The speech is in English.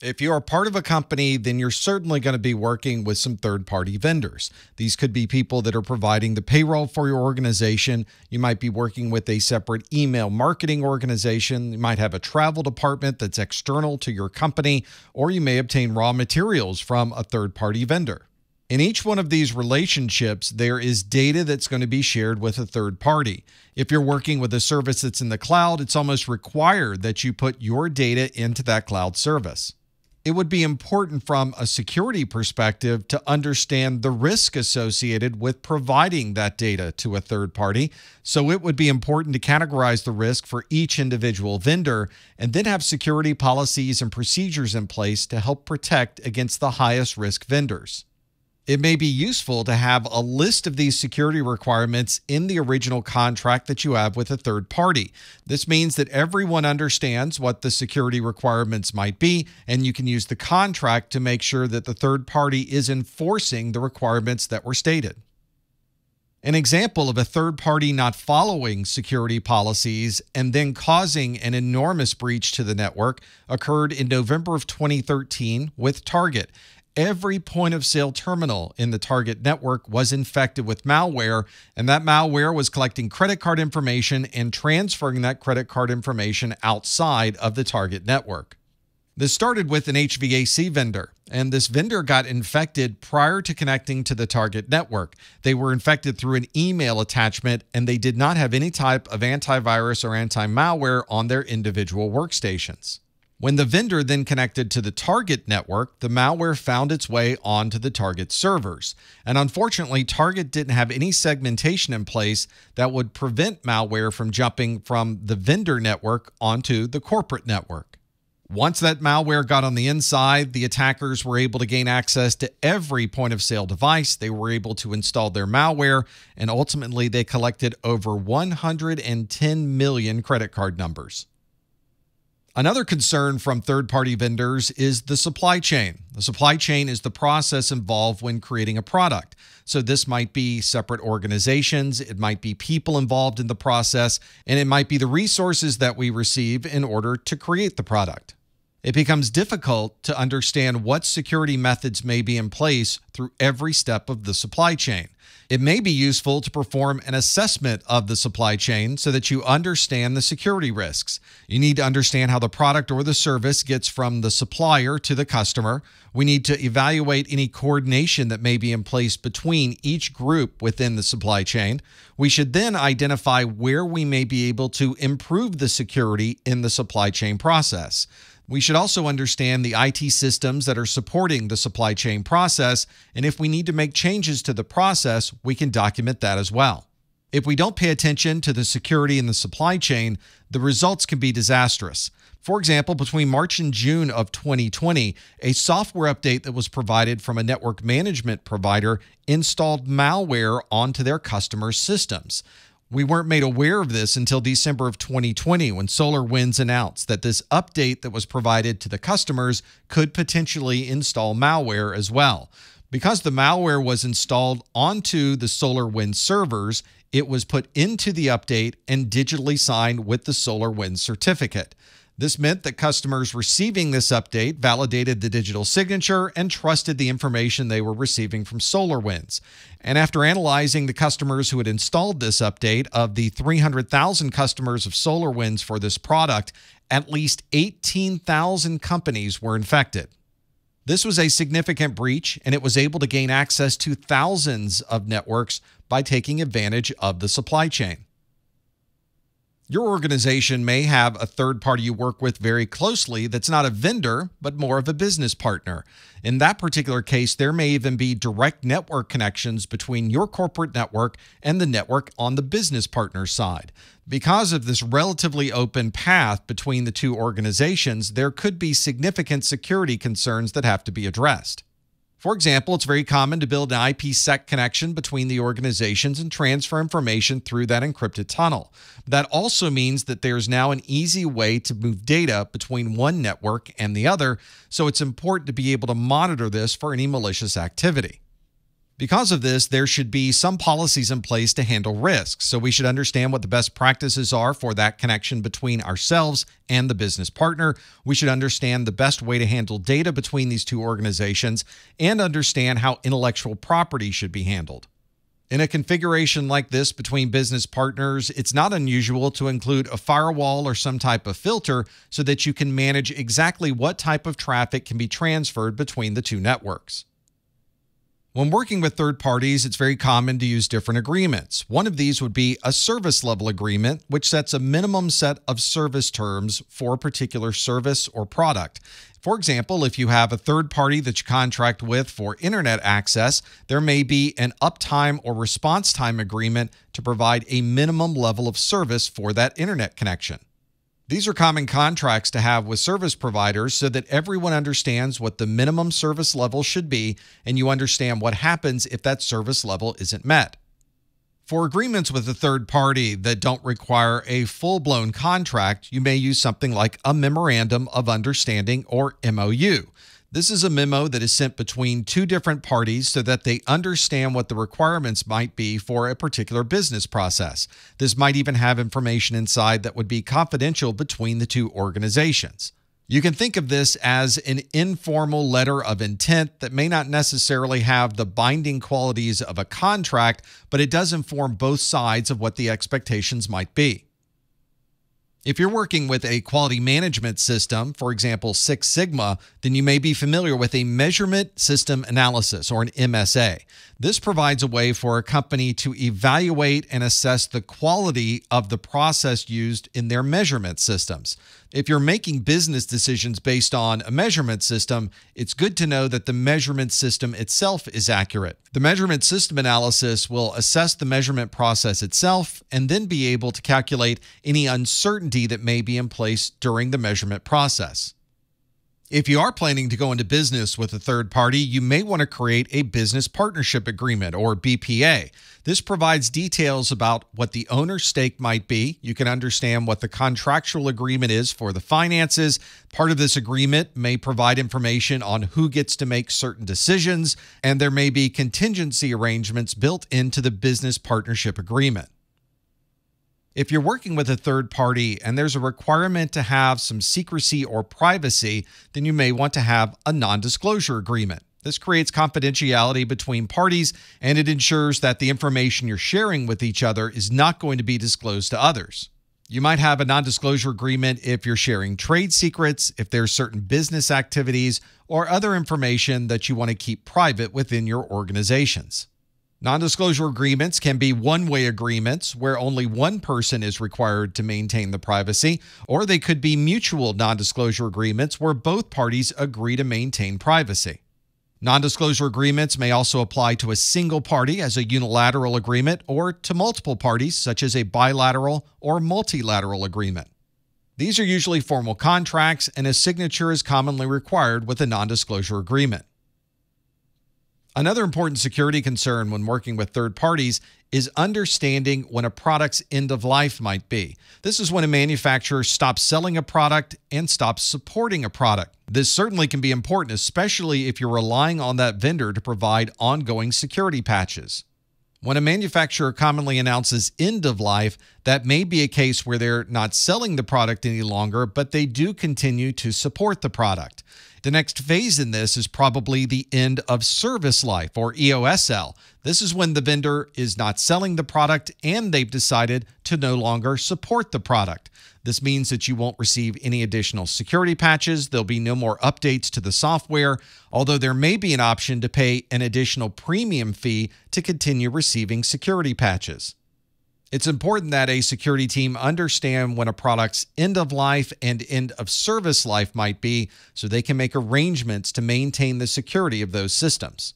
If you are part of a company, then you're certainly going to be working with some third-party vendors. These could be people that are providing the payroll for your organization. You might be working with a separate email marketing organization. You might have a travel department that's external to your company, or you may obtain raw materials from a third-party vendor. In each one of these relationships, there is data that's going to be shared with a third party. If you're working with a service that's in the cloud, it's almost required that you put your data into that cloud service. It would be important from a security perspective to understand the risk associated with providing that data to a third party. So it would be important to categorize the risk for each individual vendor and then have security policies and procedures in place to help protect against the highest risk vendors. It may be useful to have a list of these security requirements in the original contract that you have with a third party. This means that everyone understands what the security requirements might be, and you can use the contract to make sure that the third party is enforcing the requirements that were stated. An example of a third party not following security policies and then causing an enormous breach to the network occurred in November of 2013 with Target. Every point-of-sale terminal in the Target network was infected with malware, and that malware was collecting credit card information and transferring that credit card information outside of the Target network. This started with an HVAC vendor, and this vendor got infected prior to connecting to the Target network. They were infected through an email attachment, and they did not have any type of antivirus or anti-malware on their individual workstations. When the vendor then connected to the Target network, the malware found its way onto the Target servers. And unfortunately, Target didn't have any segmentation in place that would prevent malware from jumping from the vendor network onto the corporate network. Once that malware got on the inside, the attackers were able to gain access to every point-of-sale device. They were able to install their malware, and ultimately they collected over 110 million credit card numbers. Another concern from third-party vendors is the supply chain. The supply chain is the process involved when creating a product. So this might be separate organizations, it might be people involved in the process, and it might be the resources that we receive in order to create the product. It becomes difficult to understand what security methods may be in place through every step of the supply chain. It may be useful to perform an assessment of the supply chain so that you understand the security risks. You need to understand how the product or the service gets from the supplier to the customer. We need to evaluate any coordination that may be in place between each group within the supply chain. We should then identify where we may be able to improve the security in the supply chain process. We should also understand the IT systems that are supporting the supply chain process, and if we need to make changes to the process, we can document that as well. If we don't pay attention to the security in the supply chain, the results can be disastrous. For example, between March and June of 2020, a software update that was provided from a network management provider installed malware onto their customers' systems. We weren't made aware of this until December of 2020 when SolarWinds announced that this update that was provided to the customers could potentially install malware as well. Because the malware was installed onto the SolarWinds servers, it was put into the update and digitally signed with the SolarWinds certificate. This meant that customers receiving this update validated the digital signature and trusted the information they were receiving from SolarWinds. And after analyzing the customers who had installed this update, of the 300,000 customers of SolarWinds for this product, at least 18,000 companies were infected. This was a significant breach, and it was able to gain access to thousands of networks by taking advantage of the supply chain. Your organization may have a third party you work with very closely that's not a vendor, but more of a business partner. In that particular case, there may even be direct network connections between your corporate network and the network on the business partner side. Because of this relatively open path between the two organizations, there could be significant security concerns that have to be addressed. For example, it's very common to build an IPsec connection between the organizations and transfer information through that encrypted tunnel. That also means that there's now an easy way to move data between one network and the other, so it's important to be able to monitor this for any malicious activity. Because of this, there should be some policies in place to handle risks, so we should understand what the best practices are for that connection between ourselves and the business partner. We should understand the best way to handle data between these two organizations and understand how intellectual property should be handled. In a configuration like this between business partners, it's not unusual to include a firewall or some type of filter so that you can manage exactly what type of traffic can be transferred between the two networks. When working with third parties, it's very common to use different agreements. One of these would be a service level agreement, which sets a minimum set of service terms for a particular service or product. For example, if you have a third party that you contract with for internet access, there may be an uptime or response time agreement to provide a minimum level of service for that internet connection. These are common contracts to have with service providers so that everyone understands what the minimum service level should be and you understand what happens if that service level isn't met. For agreements with a third party that don't require a full-blown contract, you may use something like a Memorandum of Understanding or MOU. This is a memo that is sent between two different parties so that they understand what the requirements might be for a particular business process. This might even have information inside that would be confidential between the two organizations. You can think of this as an informal letter of intent that may not necessarily have the binding qualities of a contract, but it does inform both sides of what the expectations might be. If you're working with a quality management system, for example, Six Sigma, then you may be familiar with a measurement system analysis or an MSA. This provides a way for a company to evaluate and assess the quality of the process used in their measurement systems. If you're making business decisions based on a measurement system, it's good to know that the measurement system itself is accurate. The measurement system analysis will assess the measurement process itself and then be able to calculate any uncertainty that may be in place during the measurement process. If you are planning to go into business with a third party, you may want to create a business partnership agreement or BPA. This provides details about what the owner's stake might be. You can understand what the contractual agreement is for the finances. Part of this agreement may provide information on who gets to make certain decisions, and there may be contingency arrangements built into the business partnership agreement. If you're working with a third party and there's a requirement to have some secrecy or privacy, then you may want to have a non-disclosure agreement. This creates confidentiality between parties and it ensures that the information you're sharing with each other is not going to be disclosed to others. You might have a non-disclosure agreement if you're sharing trade secrets, if there's certain business activities, or other information that you want to keep private within your organizations. Non-disclosure agreements can be one-way agreements where only one person is required to maintain the privacy, or they could be mutual non-disclosure agreements where both parties agree to maintain privacy. Non-disclosure agreements may also apply to a single party as a unilateral agreement or to multiple parties such as a bilateral or multilateral agreement. These are usually formal contracts and a signature is commonly required with a non-disclosure agreement. Another important security concern when working with third parties is understanding when a product's end of life might be. This is when a manufacturer stops selling a product and stops supporting a product. This certainly can be important, especially if you're relying on that vendor to provide ongoing security patches. When a manufacturer commonly announces end of life, that may be a case where they're not selling the product any longer, but they do continue to support the product. The next phase in this is probably the end of service life or EOSL. This is when the vendor is not selling the product and they've decided to no longer support the product. This means that you won't receive any additional security patches. There'll be no more updates to the software, although there may be an option to pay an additional premium fee to continue receiving security patches. It's important that a security team understand when a product's end of life and end of service life might be so they can make arrangements to maintain the security of those systems.